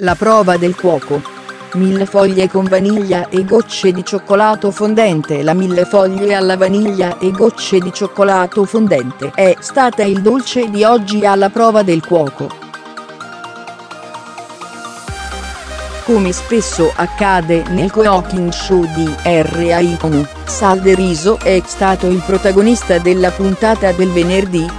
La prova del cuoco. Millefoglie con vaniglia e gocce di cioccolato fondente. La millefoglie alla vaniglia e gocce di cioccolato fondente è stata il dolce di oggi alla prova del cuoco. Come spesso accade nel cooking show di Rai1, Sal de Riso è stato il protagonista della puntata del venerdì.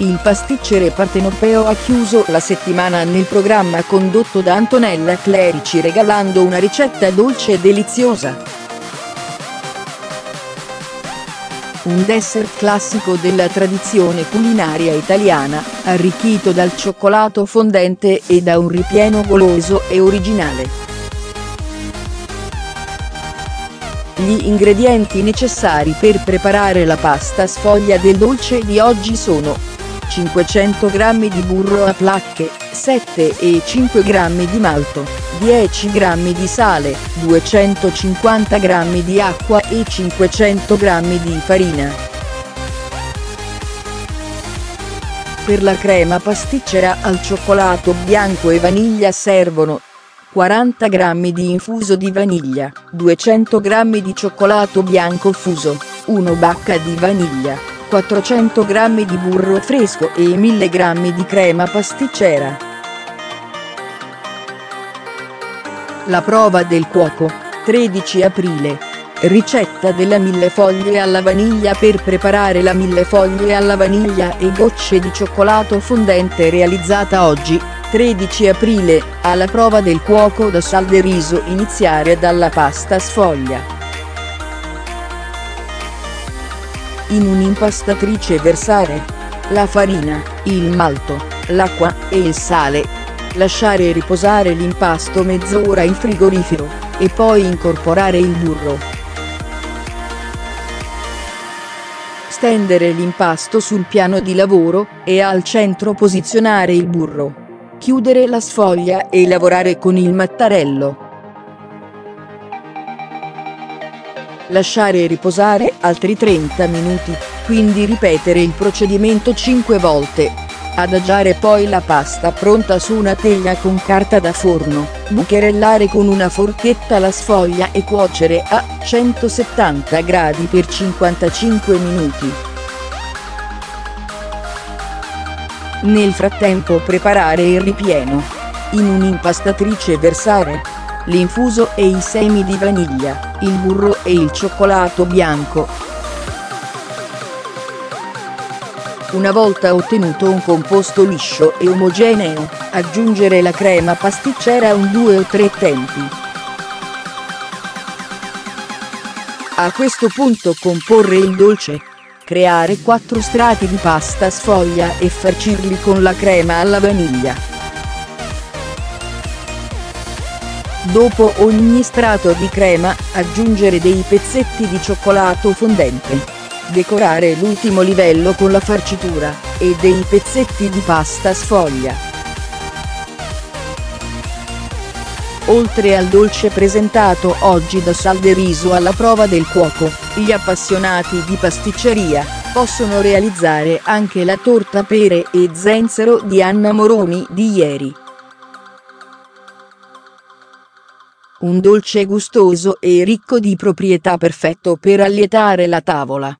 Il pasticcere partenopeo ha chiuso la settimana nel programma condotto da Antonella Clerici regalando una ricetta dolce e deliziosa. Un dessert classico della tradizione culinaria italiana, arricchito dal cioccolato fondente e da un ripieno goloso e originale. Gli ingredienti necessari per preparare la pasta sfoglia del dolce di oggi sono 500 g di burro a placche, 7,5 g di malto, 10 g di sale, 250 g di acqua e 500 g di farina. Per la crema pasticcera al cioccolato bianco e vaniglia servono 40 g di infuso di vaniglia, 200 g di cioccolato bianco fuso, 1 bacca di vaniglia, 400 g di burro fresco e 1000 g di crema pasticcera. La prova del cuoco, 13 aprile. Ricetta della millefoglie alla vaniglia. Per preparare la millefoglie alla vaniglia e gocce di cioccolato fondente realizzata oggi, 13 aprile, alla prova del cuoco da Sal de Riso. Iniziare dalla pasta sfoglia. In un'impastatrice versare la farina, il malto, l'acqua e il sale. Lasciare riposare l'impasto mezz'ora in frigorifero, e poi incorporare il burro. Stendere l'impasto sul piano di lavoro, e al centro posizionare il burro. Chiudere la sfoglia e lavorare con il mattarello. Lasciare riposare altri 30 minuti, quindi ripetere il procedimento 5 volte. Adagiare poi la pasta pronta su una teglia con carta da forno, bucherellare con una forchetta la sfoglia e cuocere a 170 gradi per 55 minuti. Nel frattempo preparare il ripieno. In un'impastatrice versare l'infuso e i semi di vaniglia, il burro e il cioccolato bianco. Una volta ottenuto un composto liscio e omogeneo, aggiungere la crema pasticcera un 2 o 3 tempi. A questo punto comporre il dolce. Creare 4 strati di pasta sfoglia e farcirli con la crema alla vaniglia. Dopo ogni strato di crema, aggiungere dei pezzetti di cioccolato fondente. Decorare l'ultimo livello con la farcitura, e dei pezzetti di pasta sfoglia. Oltre al dolce presentato oggi da Sal de Riso alla prova del cuoco, gli appassionati di pasticceria possono realizzare anche la torta pere e zenzero di Anna Moroni di ieri. Un dolce gustoso e ricco di proprietà, perfetto per allietare la tavola.